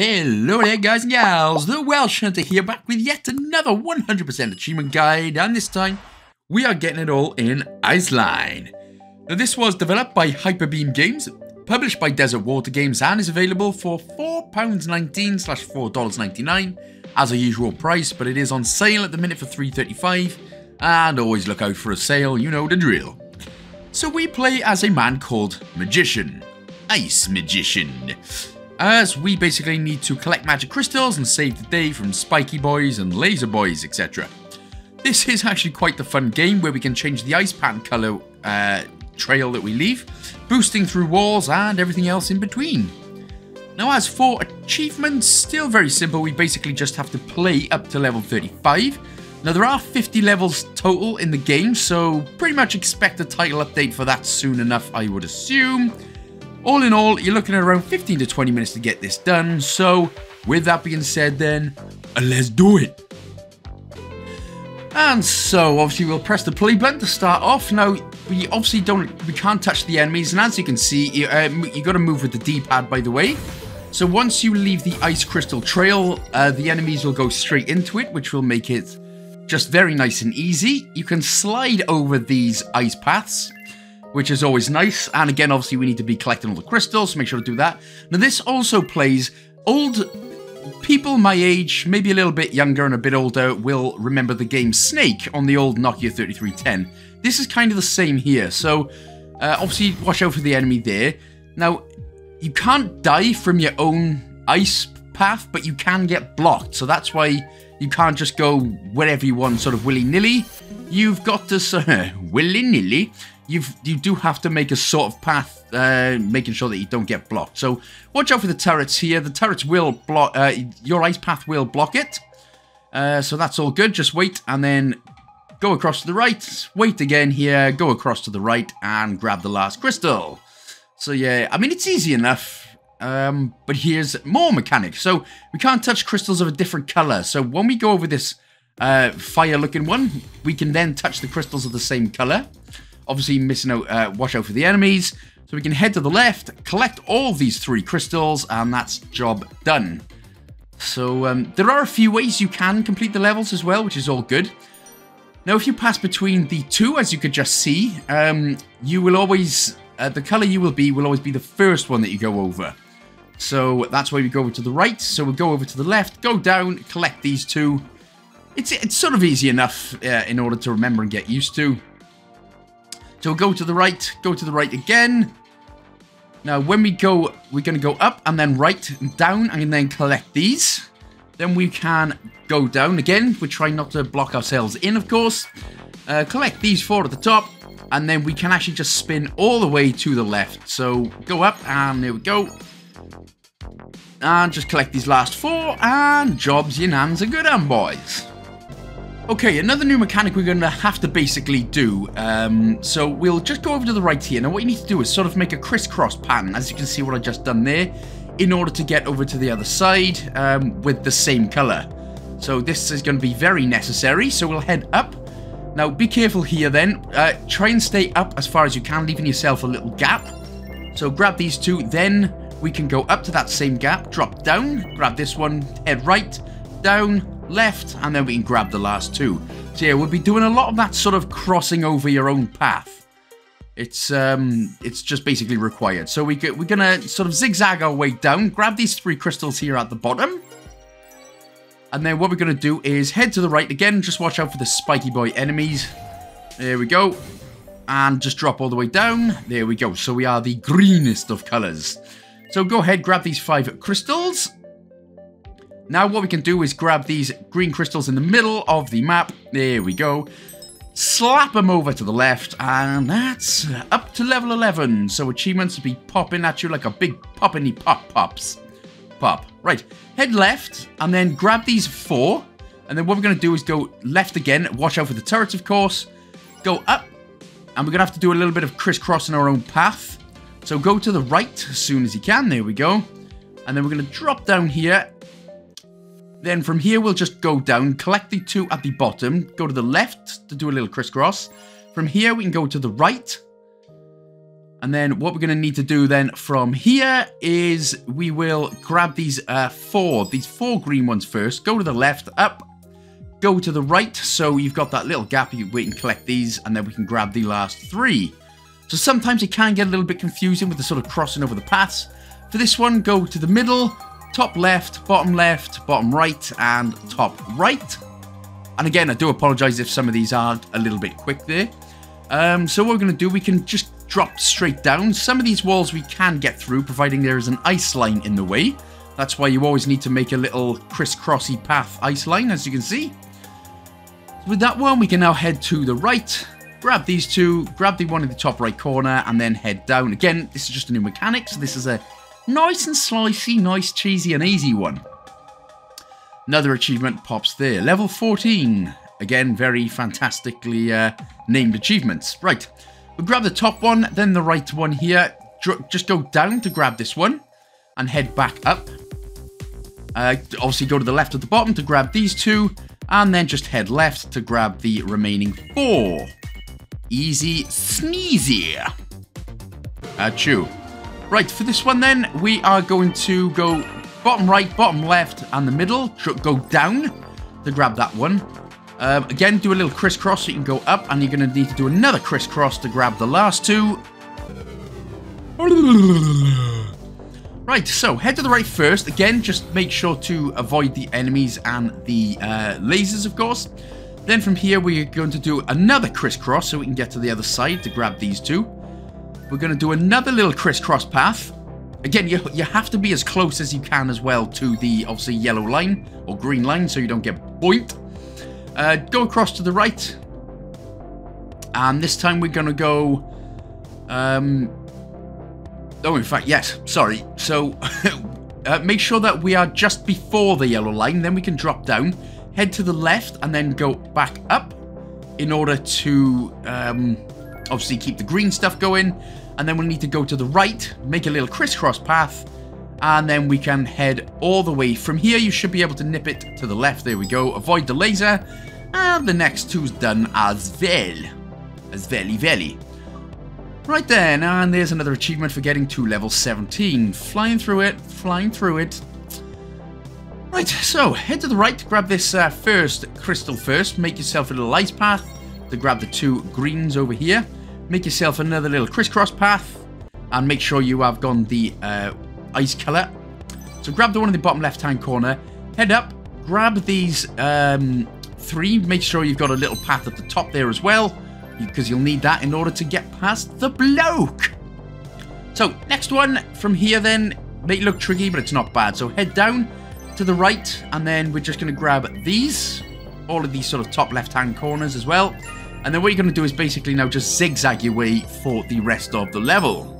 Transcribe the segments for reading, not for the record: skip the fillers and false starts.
Hello there guys and gals, the Welsh Hunter here, back with yet another 100% achievement guide, and this time we are getting it all in Iceland. Now this was developed by Hyper Beam Games, published by Desert Water Games, and is available for £4.19/$4.99 as a usual price, but it is on sale at the minute for £3.35, and always look out for a sale, you know the drill. So we play as a man called Magician, Ice Magician, as we basically need to collect magic crystals and save the day from spiky boys and laser boys, etc. This is actually quite the fun game where we can change the ice pattern colour trail that we leave, boosting through walls and everything else in between. Now as for achievements, still very simple, we basically just have to play up to level 35. Now there are 50 levels total in the game, so pretty much expect a title update for that soon enough, I would assume. All in all, you're looking at around 15 to 20 minutes to get this done, so with that being said then, let's do it! And so, obviously we'll press the play button to start off. Now, we can't touch the enemies, and as you can see, you got to move with the D-pad, by the way. So once you leave the ice crystal trail, the enemies will go straight into it, which will make it just very nice and easy. You can slide over these ice paths, which is always nice, and again, obviously, we need to be collecting all the crystals, so make sure to do that. Now, this also plays old people my age, maybe a little bit younger and a bit older, will remember the game Snake on the old Nokia 3310. This is kind of the same here, so obviously, watch out for the enemy there. Now, you can't die from your own ice path, but you can get blocked, so that's why you can't just go wherever you want, sort of willy-nilly. You've got to willy-nilly. You do have to make a sort of path, making sure that you don't get blocked. So watch out for the turrets here. The turrets will block, your ice path will block it. So that's all good. Just wait and then go across to the right. Wait again here, go across to the right and grab the last crystal. So yeah, I mean, it's easy enough. But here's more mechanics. So we can't touch crystals of a different color. So when we go over this fire looking one, we can then touch the crystals of the same color. Obviously, missing out, watch out for the enemies. So we can head to the left, collect all these three crystals, and that's job done. So there are a few ways you can complete the levels as well, which is all good. Now, if you pass between the two, as you could just see, you will always the color you will always be the first one that you go over. So that's why we go over to the right. So we'll go over to the left, go down, collect these two. It's sort of easy enough in order to remember and get used to. So go to the right again. Now when we go, we're going to go up and then right and down and then collect these. Then we can go down again. We're trying not to block ourselves in, of course. Collect these four at the top and then we can actually just spin all the way to the left. So go up and there we go. And just collect these last four and jobs in hands are good and boys. Okay, another new mechanic we're going to have to basically do. So we'll just go over to the right here. Now what you need to do is sort of make a crisscross pattern, as you can see what I've just done there, in order to get over to the other side with the same color. So this is going to be very necessary. So we'll head up. Now be careful here then. Try and stay up as far as you can, leaving yourself a little gap. So grab these two, then we can go up to that same gap, drop down, grab this one, head right, down, left, and then we can grab the last two. So yeah, we'll be doing a lot of that sort of crossing over your own path. It's just basically required. So we're gonna sort of zigzag our way down, grab these three crystals here at the bottom, and then what we're gonna do is head to the right again. Just watch out for the spiky boy enemies. There we go, and just drop all the way down. There we go. So we are the greenest of colors. So go ahead, grab these five crystals. Now what we can do is grab these green crystals in the middle of the map. There we go. Slap them over to the left, and that's up to level 11. So achievements will be popping at you like a big poppity pop-pops. Pop. Right. Head left, and then grab these four. And then what we're going to do is go left again. Watch out for the turrets, of course. Go up, and we're going to have to do a little bit of crisscrossing our own path. So go to the right as soon as you can. There we go. And then we're going to drop down here. Then from here, we'll just go down, collect the two at the bottom, go to the left to do a little crisscross. From here, we can go to the right. And then what we're going to need to do then from here is we will grab these four green ones first. Go to the left, up, go to the right. So you've got that little gap. You wait and collect these, and then we can grab the last three. So sometimes it can get a little bit confusing with the sort of crossing over the paths. For this one, go to the middle, top left, bottom right, and top right. And again, I do apologize if some of these are a little bit quick there. So what we're going to do, we can just drop straight down. Some of these walls we can get through, providing there is an ice line in the way. That's why you always need to make a little crisscrossy path ice line, as you can see. With that one, we can now head to the right, grab these two, grab the one in the top right corner, and then head down. Again, this is just a new mechanic, so this is a nice and slicey, nice, cheesy, and easy one. Another achievement pops there. Level 14. Again, very fantastically named achievements. Right. We'll grab the top one, then the right one here. Just go down to grab this one and head back up. Obviously, go to the left at the bottom to grab these two, and then just head left to grab the remaining four. Easy sneezy. Achoo. Right, for this one then, we are going to go bottom right, bottom left, and the middle. Go down to grab that one. Again, do a little crisscross so you can go up, and you're going to need to do another crisscross to grab the last two. Right, so head to the right first. Again, just make sure to avoid the enemies and the lasers, of course. Then from here, we're going to do another crisscross so we can get to the other side to grab these two. We're going to do another little crisscross path. Again, you have to be as close as you can as well to the, obviously, yellow line or green line so you don't get boinked. Go across to the right, and this time we're gonna go make sure that we are just before the yellow line, then we can drop down, head to the left, and then go back up in order to obviously keep the green stuff going. And then we'll need to go to the right, make a little crisscross path, and then we can head all the way. From here, you should be able to nip it to the left. There we go. Avoid the laser. And the next two's done as well. As very. Right then. And there's another achievement for getting to level 17. Flying through it. Flying through it. Right. So, head to the right to grab this first crystal first. Make yourself a little ice path to grab the two greens over here. Make yourself another little crisscross path. And make sure you have gone the... ice color. So grab the one in the bottom left-hand corner, head up, grab these three, make sure you've got a little path at the top there as well, because you'll need that in order to get past the bloke. So next one from here then, may look tricky, but it's not bad. So head down to the right, and then we're just going to grab these, all of these sort of top left-hand corners as well. And then what you're going to do is basically now just zigzag your way for the rest of the level.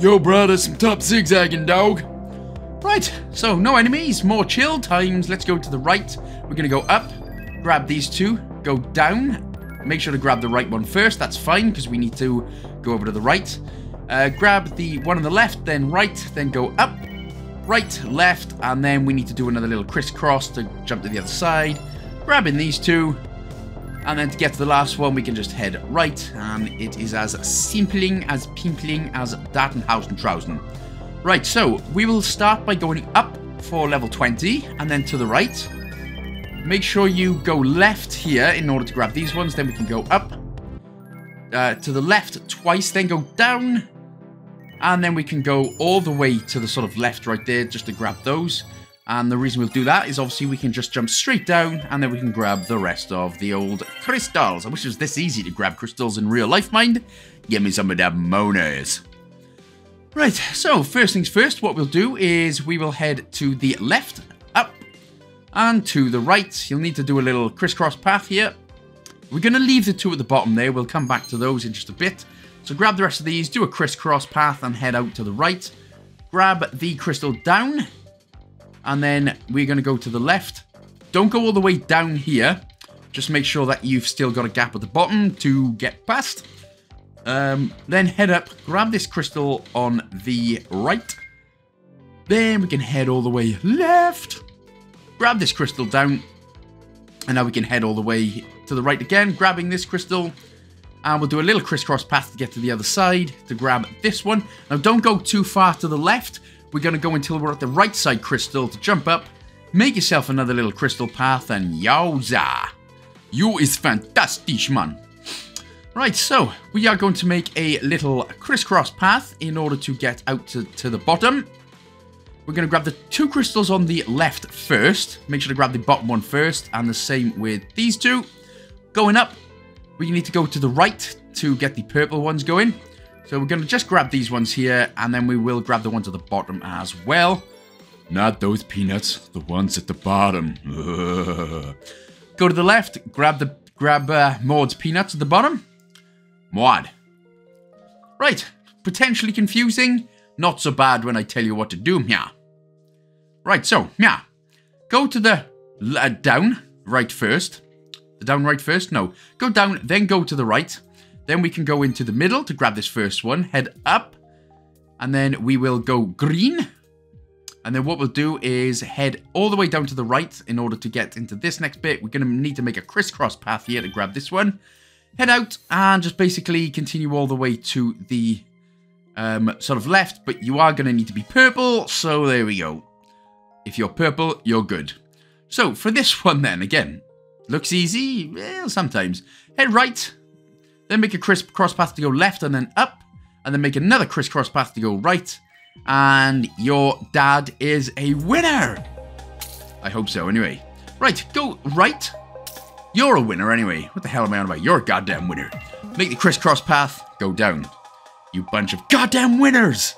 Yo, brother, some top zigzagging, dog. Right, so no enemies, more chill times. Let's go to the right. We're going to go up, grab these two, go down. Make sure to grab the right one first. That's fine, because we need to go over to the right. Grab the one on the left, then right, then go up, right, left, and then we need to do another little crisscross to jump to the other side. Grabbing these two, and then to get to the last one, we can just head right. And it is as simpling as pimpling as Datenhausen-Trausen. Right, so we will start by going up for level 20 and then to the right. Make sure you go left here in order to grab these ones. Then we can go up to the left twice, then go down. And then we can go all the way to the sort of left right there just to grab those. And the reason we'll do that is obviously we can just jump straight down and then we can grab the rest of the old crystals. I wish it was this easy to grab crystals in real life, mind. Give me some of the monas. Right, so first things first, what we'll do is we will head to the left, up, and to the right. You'll need to do a little crisscross path here. We're going to leave the two at the bottom there. We'll come back to those in just a bit. So grab the rest of these, do a crisscross path and head out to the right. Grab the crystal down. And then we're going to go to the left. Don't go all the way down here. Just make sure that you've still got a gap at the bottom to get past. Then head up, grab this crystal on the right. Then we can head all the way left. Grab this crystal down. And now we can head all the way to the right again, grabbing this crystal. And we'll do a little crisscross path to get to the other side to grab this one. Now, don't go too far to the left. We're going to go until we're at the right side crystal to jump up. Make yourself another little crystal path and yowza. You is fantastic, man. Right, so we are going to make a little crisscross path in order to get out to the bottom. We're going to grab the two crystals on the left first. Make sure to grab the bottom one first. And the same with these two. Going up. We need to go to the right to get the purple ones going. So we're going to just grab these ones here, and then we will grab the ones at the bottom as well. Not those peanuts, the ones at the bottom. Ugh. Go to the left, grab Maud's peanuts at the bottom. Maud. Right, potentially confusing. Not so bad when I tell you what to do, yeah. Right, so, yeah. Go to the down right first. Down right first? No. Go down, then go to the right. Then we can go into the middle to grab this first one. Head up. And then we will go green. And then what we'll do is head all the way down to the right in order to get into this next bit. We're going to need to make a crisscross path here to grab this one. Head out and just basically continue all the way to the sort of left. But you are going to need to be purple. So there we go. If you're purple, you're good. So for this one then, again... Looks easy, well, sometimes. Head right, then make a crisscross path to go left and then up, and then make another crisscross path to go right, and your dad is a winner. I hope so, anyway. Right, go right. You're a winner, anyway. What the hell am I on about? You're a goddamn winner. Make the crisscross path, go down. You bunch of goddamn winners.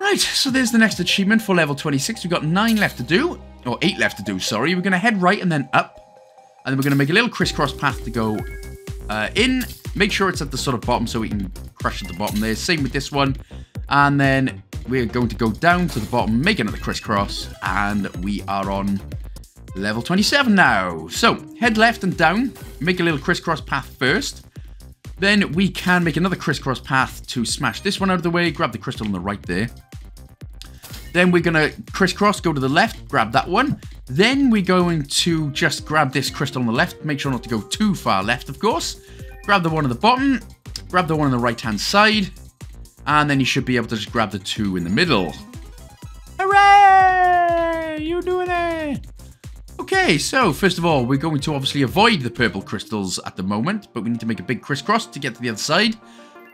Right, so there's the next achievement for level 26. We've got 9 left to do. Or 8 left to do, sorry. We're going to head right and then up. And then we're going to make a little crisscross path to go in. Make sure it's at the sort of bottom so we can crush at the bottom there. Same with this one. And then we're going to go down to the bottom, make another crisscross. And we are on level 27 now. So, head left and down. Make a little crisscross path first. Then we can make another crisscross path to smash this one out of the way. Grab the crystal on the right there. Then we're going to crisscross, go to the left, grab that one. Then we're going to just grab this crystal on the left. Make sure not to go too far left, of course. Grab the one at the bottom. Grab the one on the right-hand side. And then you should be able to just grab the two in the middle. Hooray! You're doing it! Okay, so first of all, we're going to obviously avoid the purple crystals at the moment. But we need to make a big crisscross to get to the other side.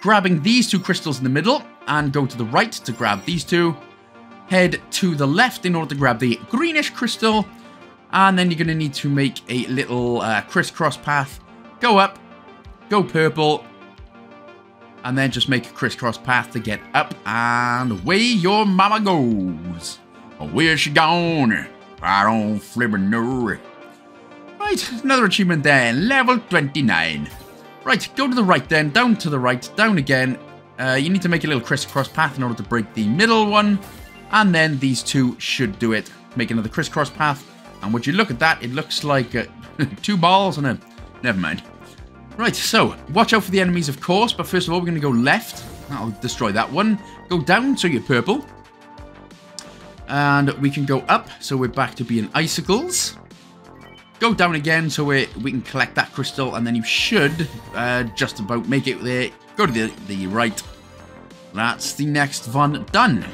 Grabbing these two crystals in the middle. And go to the right to grab these two. Head to the left in order to grab the greenish crystal. And then you're going to need to make a little crisscross path. Go up. Go purple. And then just make a crisscross path to get up. And away your mama goes. Where's she gone? I don't flippin' know. Right, another achievement there. Level 29. Right, go to the right then. Down to the right. Down again. You need to make a little crisscross path in order to break the middle one. And then these two should do it. Make another crisscross path. And would you look at that, it looks like two balls and a... Never mind. Right, so watch out for the enemies, of course. But first of all, we're going to go left. That'll destroy that one. Go down, so you're purple. And we can go up, so we're back to being icicles. Go down again, so we can collect that crystal. And then you should just about make it there. Go to the right. That's the next one done.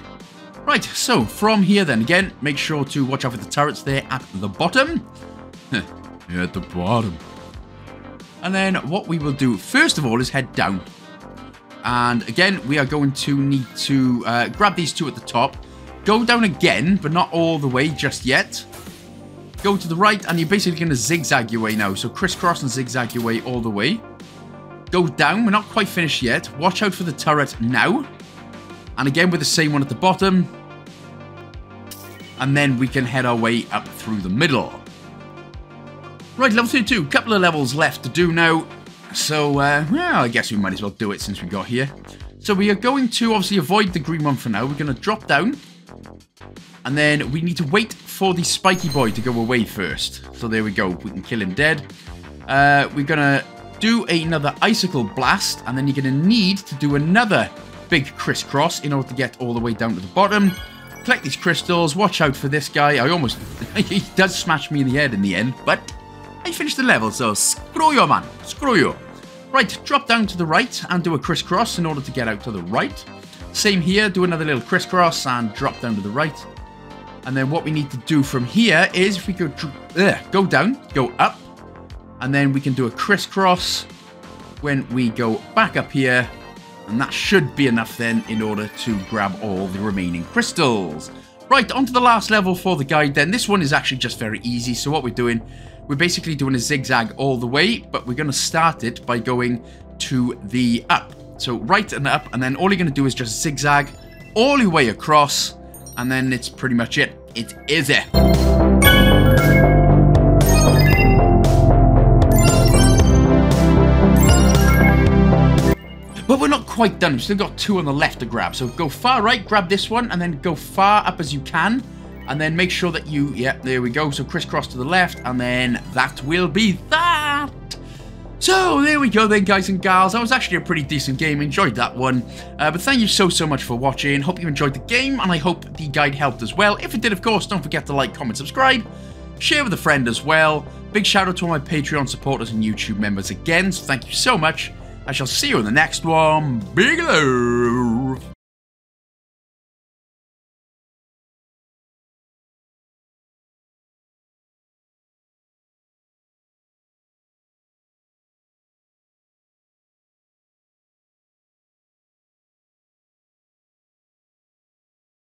Right, so from here then, again, make sure to watch out for the turrets there at the bottom. At the bottom. And then what we will do, first of all, is head down. And again, we are going to need to grab these two at the top. Go down again, but not all the way just yet. Go to the right, and you're basically going to zigzag your way now. So crisscross and zigzag your way all the way. Go down. We're not quite finished yet. Watch out for the turret now. And again, with the same one at the bottom. And then we can head our way up through the middle. Right, level 32. Couple of levels left to do now. So, well, I guess we might as well do it since we got here. So we are going to obviously avoid the green one for now. We're going to drop down. And then we need to wait for the spiky boy to go away first. So there we go. We can kill him dead. We're going to do another icicle blast, and then you're going to need to do another big crisscross in order to get all the way down to the bottom. Collect these crystals. Watch out for this guy. I almost... he does smash me in the head in the end, but I finished the level, so screw you, man. Screw you. Right, drop down to the right and do a crisscross in order to get out to the right. Same here. Do another little crisscross and drop down to the right. And then what we need to do from here is if we go down, go up, and then we can do a crisscross when we go back up here. And that should be enough then in order to grab all the remaining crystals. Right, onto the last level for the guide then. This one is actually just very easy. So what we're doing, we're basically doing a zigzag all the way, but we're going to start it by going to the up. So right and up, and then all you're going to do is just zigzag all your way across, and then it's pretty much it. It's easy. But we're not quite done. We've still got two on the left to grab. So go far right, grab this one, and then go far up as you can. And then make sure that you... yeah, there we go. So crisscross to the left, and then that will be that. So there we go then, guys and gals. That was actually a pretty decent game. Enjoyed that one. But thank you so much for watching. Hope you enjoyed the game, and I hope the guide helped as well. If it did, of course, don't forget to like, comment, subscribe. Share with a friend as well. Big shout out to all my Patreon supporters and YouTube members again. So thank you so much. I shall see you in the next one. Big love.